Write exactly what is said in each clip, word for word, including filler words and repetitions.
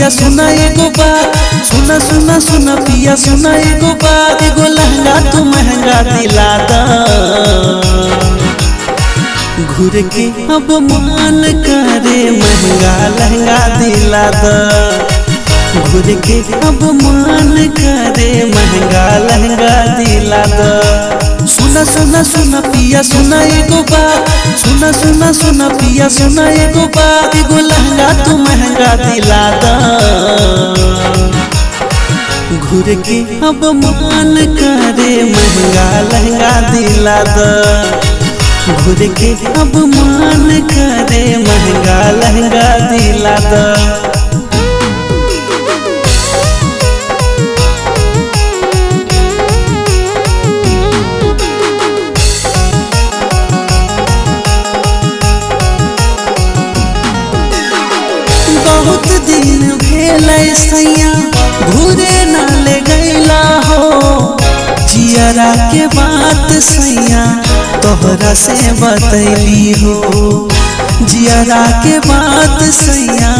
पिया सुना एगो बात, सुना सुना सुना पिया सुना एगो बात, एगो लहंगा तू महंगा दिला दा। घूर के अब मान करे महंगा लहंगा दिला दा। घूर के अब मान करे महंगा लहंगा दिला दा। सुना सुना सुना पिया सुना एगो बात, सुना सुना सुना पिया सुना एगो बात, एगो लहंगा तू महंगा दिला दा। घूर के अब मान करे महंगा लहंगा दिला दा। घूर के अब मान करे महंगा लहंगा दिला दा। बहुत दिन भेल सैया घूरे ना ले गैला हो, जियरा के बात सैया तोहरा से बतैली हो, जियरा के बात सैया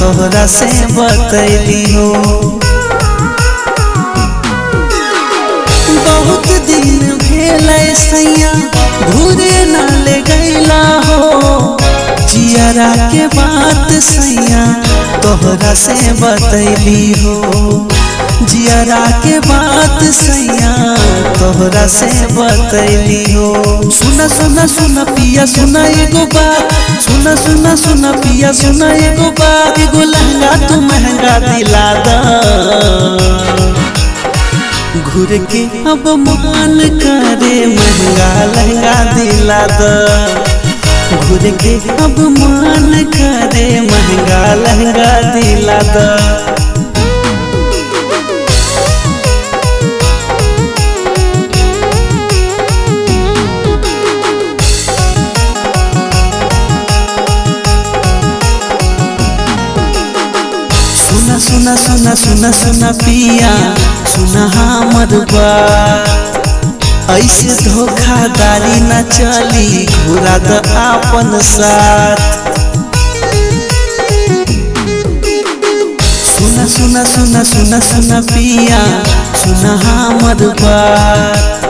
तोहरा से बतैली हो। बहुत दिन भेल सैया घूरे ना ले गैला हो, जियरा के बात सैया तोहरा से बतैली हो, जियरा के बात सैया तोहरा से बतैली हो। सुना सुना सुना पिया सुना एगो बात, सुना सुना सुना पिया सुना एगो बात, एगो लहंगा तू महंगा दिला दा। घूर के अब मान करे महंगा लहंगा दिला दा। घूर के अब मान करे महंगा लहंगा दिला दा। सुना सुना सुना सुना सुना पिया सुना हमर बात, ऐसे धोखादारी न चली घुरा द आपन साथ। सुना सुना सुना सुना सुना पिया सुना हमर बात,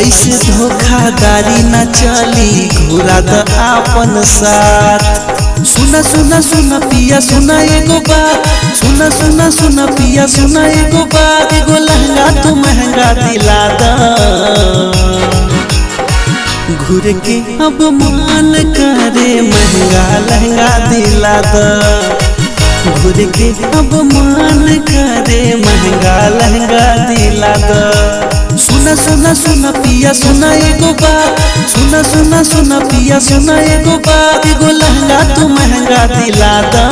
ऐसे धोखादारी न चली घुरा द आपन साथ। सुना सुना सुना पिया सुना एगो बात, सुना सुना सुना पिया सुना एगो बात, एगो लहंगा तू महंगा दिला दा। घूर के अब मान करे महंगा लहंगा दिला दा। घूर के अब मान करे महंगा लहंगा दिला दा। सुना सुना सुना पिया सुना एगो बात, सुना सुना सुना पिया सुना एगो बात, एगो लहंगा तू महंगा दिला दा।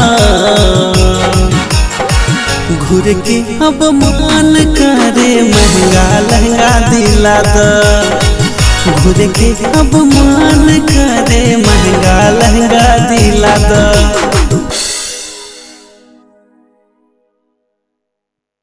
घूर के अब मान करे महंगा लहंगा दिला दा। घूर के अब मान करे महंगा लहंगा दिला दा।